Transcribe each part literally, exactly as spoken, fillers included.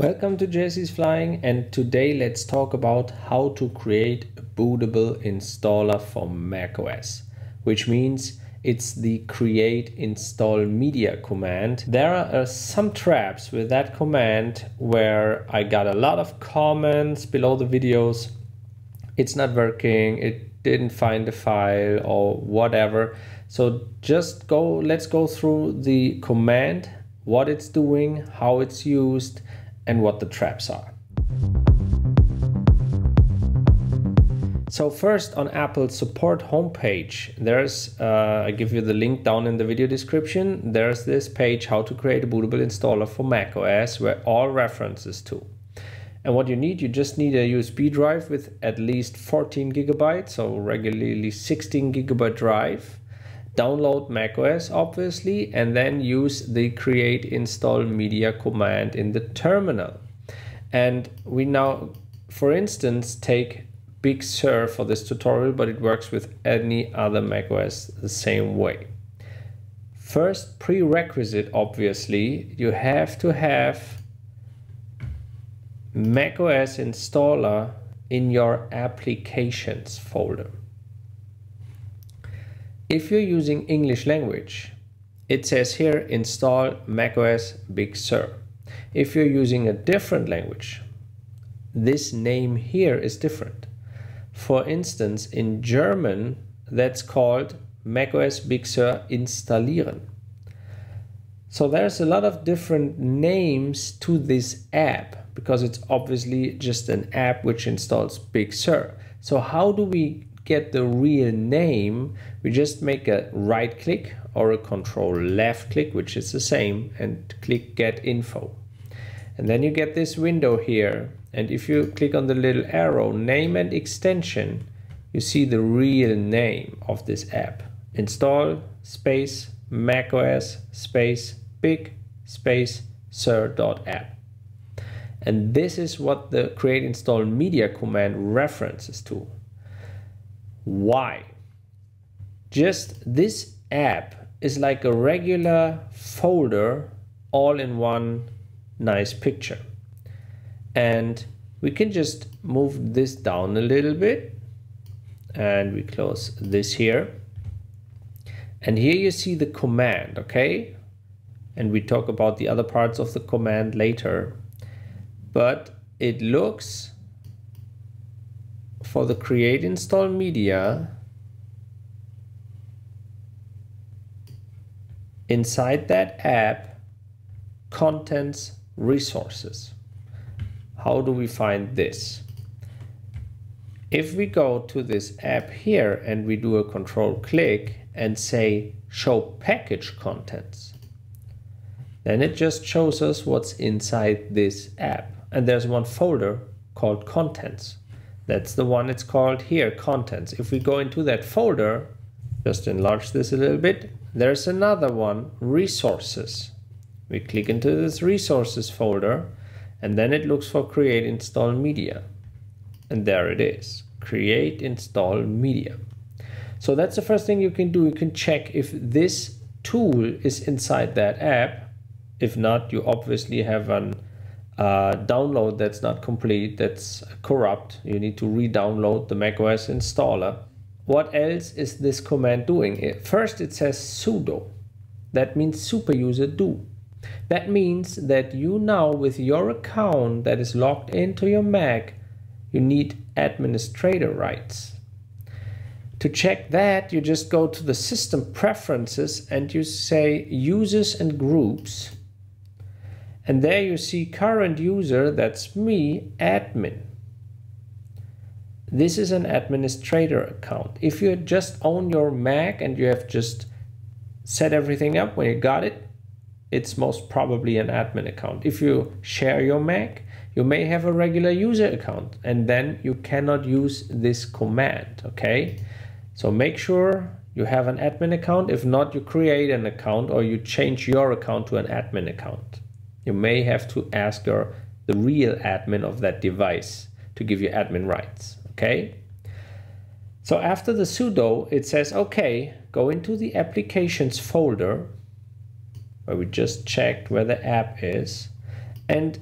Welcome to Jesse's Flying, and today let's talk about how to create a bootable installer for macOS, which means it's the create install media command. There are some traps with that command where I got a lot of comments below the videos. It's not working, it didn't find the file or whatever. So just go, let's go through the command, what it's doing, how it's used, and what the traps are. So first, on Apple's support homepage, there's, uh, I give you the link down in the video description, there's this page, how to create a bootable installer for macOS, where all references to. And what you need, you just need a U S B drive with at least fourteen gigabytes, so regularly sixteen gigabyte drive. Download macOS, obviously, and then use the create install media command in the terminal. And we now, for instance, take Big Sur for this tutorial, but it works with any other macOS the same way. First prerequisite, obviously, you have to have macOS installer in your applications folder. If you're using English language, it says here install macOS Big Sur. If you're using a different language, this name here is different. For instance, in German, that's called macOS Big Sur installieren. So there's a lot of different names to this app because it's obviously just an app which installs Big Sur. So how do we get the real name? We just make a right click or a control left click, which is the same, and click get info, and then you get this window here, and if you click on the little arrow name and extension, you see the real name of this app: install space macOS space big space sur.app. And this is what the create install media command references to. Why? Just this app is like a regular folder all in one nice picture. And we can just move this down a little bit, and we close this here. And here you see the command, okay? And we talk about the other parts of the command later, but it looks, for the create install media, inside that app, contents, resources. How do we find this? If we go to this app here and we do a control click and say show package contents, then it just shows us what's inside this app. And there's one folder called contents. That's the one it's called here, contents. If we go into that folder, just enlarge this a little bit, there's another one, resources. We click into this resources folder, and then it looks for create install media. And there it is, create install media. So that's the first thing you can do. You can check if this tool is inside that app. If not, you obviously have an Uh, download that's not complete, that's corrupt. You need to re-download the macOS installer. What else is this command doing? First, it says sudo. That means superuser do. That means that you now, with your account that is logged into your Mac, you need administrator rights. To check that, you just go to the system preferences and you say users and groups. And there you see current user, that's me, admin. This is an administrator account. If you just own your Mac and you have just set everything up when you got it, it's most probably an admin account. If you share your Mac, you may have a regular user account, and then you cannot use this command, okay? So make sure you have an admin account. If not, you create an account or you change your account to an admin account. You may have to ask your, the real admin of that device to give you admin rights, okay? So after the sudo, it says, okay, go into the applications folder, where we just checked where the app is, and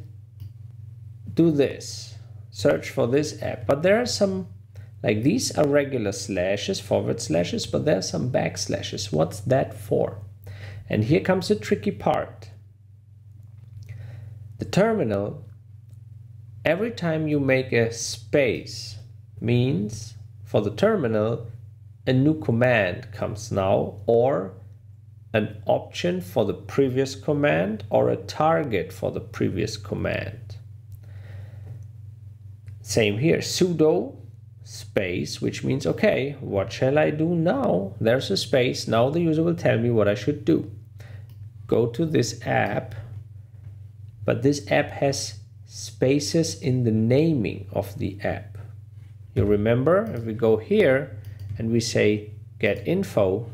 do this, search for this app. But there are some, like these are regular slashes, forward slashes, but there are some backslashes. What's that for? And here comes the tricky part. The terminal, every time you make a space, means for the terminal, a new command comes now, or an option for the previous command, or a target for the previous command. Same here, sudo space, which means, okay, what shall I do now? There's a space, now the user will tell me what I should do. Go to this app, but this app has spaces in the naming of the app. You remember, if we go here and we say get info,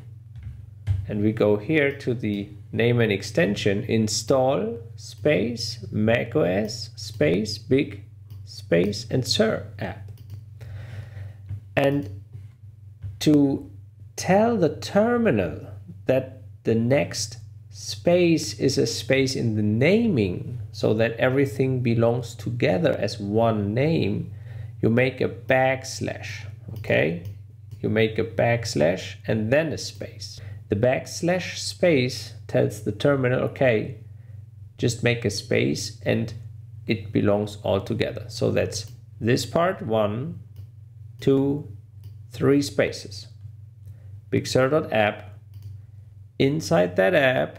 and we go here to the name and extension, install space macOS space big space and Sur app. And to tell the terminal that the next space is a space in the naming, so that everything belongs together as one name, you make a backslash, okay? You make a backslash and then a space. The backslash space tells the terminal, okay, just make a space and it belongs all together. So that's this part, one, two, three spaces. Big Sur.app. Inside that app,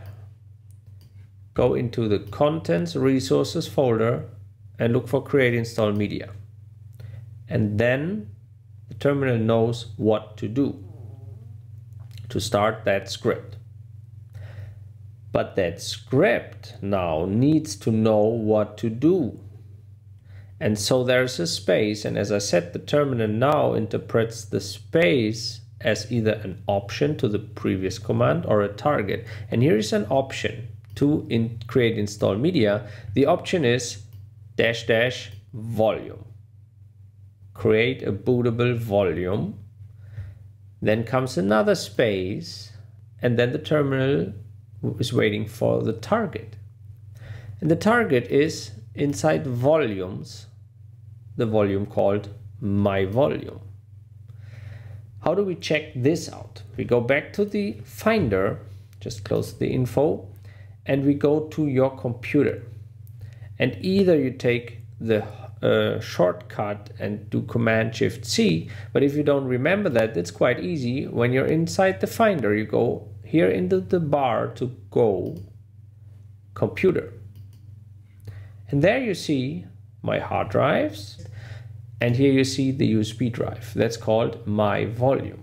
go into the contents resources folder and look for create install media. And then the terminal knows what to do to start that script. But that script now needs to know what to do. And so there's a space, and as I said, the terminal now interprets the space as either an option to the previous command or a target. And here is an option to in create install media. The option is dash dash volume. Create a bootable volume. Then comes another space, and then the terminal is waiting for the target. And the target is inside volumes, the volume called my volume. How do we check this out? We go back to the Finder, just close the info, and we go to your computer. And either you take the Uh, shortcut and do Command Shift C, but if you don't remember that, it's quite easy. When you're inside the Finder, you go here into the bar to go computer, and there you see my hard drives, and here you see the U S B drive that's called my volume.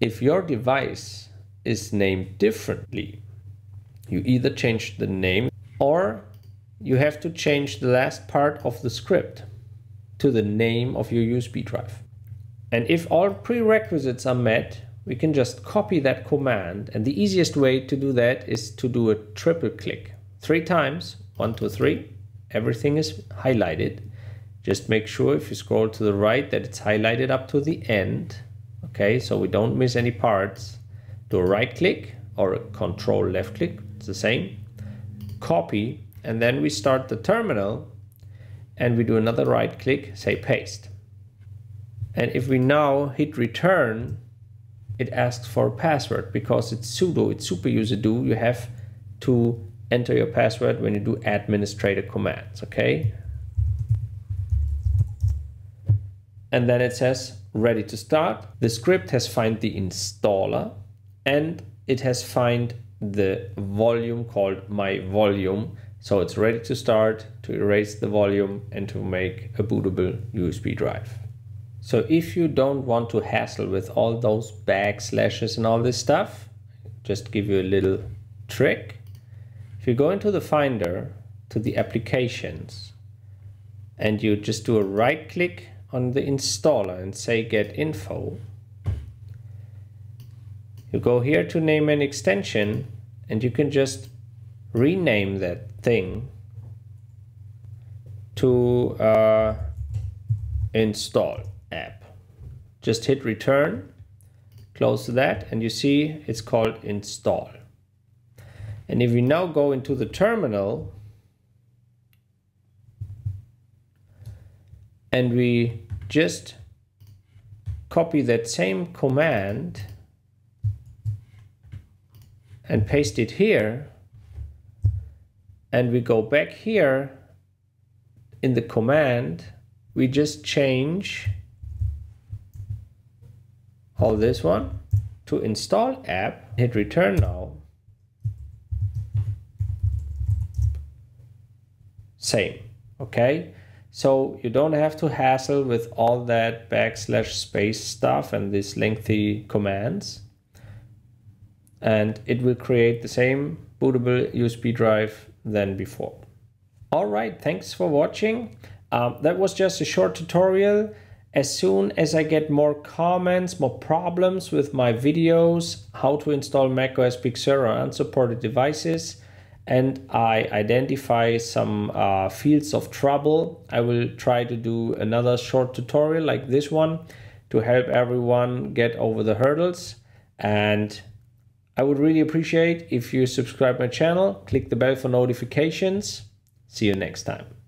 If your device is named differently, you either change the name or you have to change the last part of the script to the name of your U S B drive. And if all prerequisites are met, we can just copy that command. And the easiest way to do that is to do a triple click. Three times, one, two, three, everything is highlighted. Just make sure if you scroll to the right that it's highlighted up to the end. Okay, so we don't miss any parts. Do a right click or a control left click, it's the same. Copy. And then we start the terminal and we do another right click, say paste. And if we now hit return, it asks for a password because it's sudo, it's super user do. You have to enter your password when you do administrator commands, okay? And then it says ready to start. The script has found the installer and it has found the volume called my volume. So it's ready to start, to erase the volume and to make a bootable U S B drive. So if you don't want to hassle with all those backslashes and all this stuff, just give you a little trick. If you go into the Finder to the applications and you just do a right click on the installer and say get info, you go here to name an extension and you can just rename that thing to uh, install app. Just hit return, close that, and you see it's called install. And if we now go into the terminal and we just copy that same command and paste it here, and we go back here in the command, we just change all this one to install app, hit return now, same. Okay, so you don't have to hassle with all that backslash space stuff and these lengthy commands, and it will create the same bootable U S B drive than before. All right, thanks for watching. Um, that was just a short tutorial. As soon as I get more comments, more problems with my videos, how to install macOS Big Sur on unsupported devices, and I identify some uh, fields of trouble, I will try to do another short tutorial like this one to help everyone get over the hurdles. And I would really appreciate if you subscribe my channel, click the bell for notifications. See you next time.